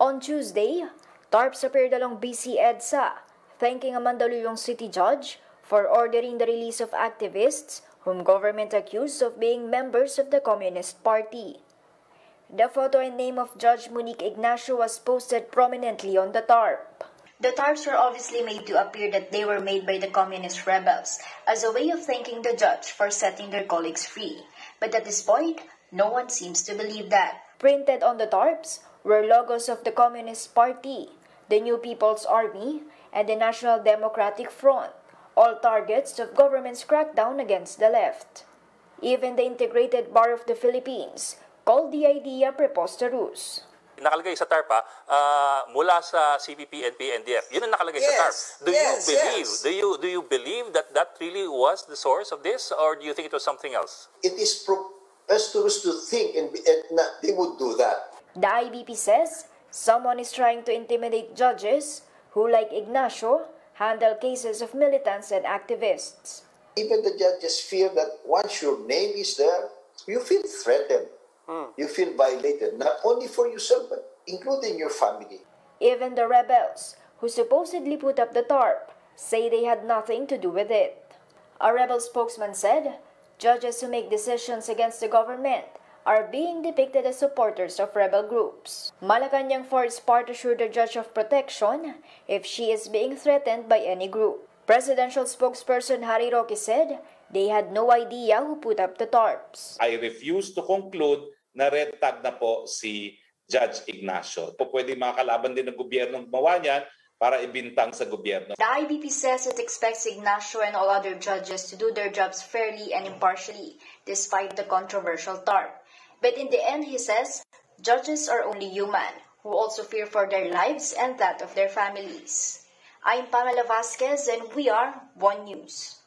On Tuesday, TARPs appeared along BC EDSA, thanking a Mandaluyong City judge for ordering the release of activists whom government accused of being members of the Communist Party. The photo and name of Judge Monique Ignacio was posted prominently on the TARP. The TARPs were obviously made to appear that they were made by the communist rebels as a way of thanking the judge for setting their colleagues free. But at this point, no one seems to believe that. Printed on the TARPs were logos of the Communist Party, the New People's Army, and the National Democratic Front, all targets of government's crackdown against the left. Even the Integrated Bar of the Philippines called the idea preposterous. Nakalagay sa TARP, mula sa CBP, NP, NDF. Yun ang nakalagay sa TARP. Do you believe that that really was the source of this, or do you think it was something else? It is preposterous to think they would do that. The IBP says someone is trying to intimidate judges who, like Ignacio, handle cases of militants and activists. Even the judges fear that once your name is there, you feel threatened. You feel violated, not only for yourself, but including your family. Even the rebels, who supposedly put up the TARP, say they had nothing to do with it. A rebel spokesman said, judges who make decisions against the government are being depicted as supporters of rebel groups. Malacañang forest part assured the judge of protection if she is being threatened by any group. Presidential spokesperson Harry Roque said they had no idea who put up the TARPs. I refuse to conclude na red tag na po si Judge Ignacio. Po pwede makakalaban din ng gobyerno gumawa niyan para ibintang sa gobyerno. The IBP says it expects Ignacio and all other judges to do their jobs fairly and impartially, despite the controversial TARP. But in the end, he says, judges are only human, who also fear for their lives and that of their families. I'm Pamela Vasquez, and we are One News.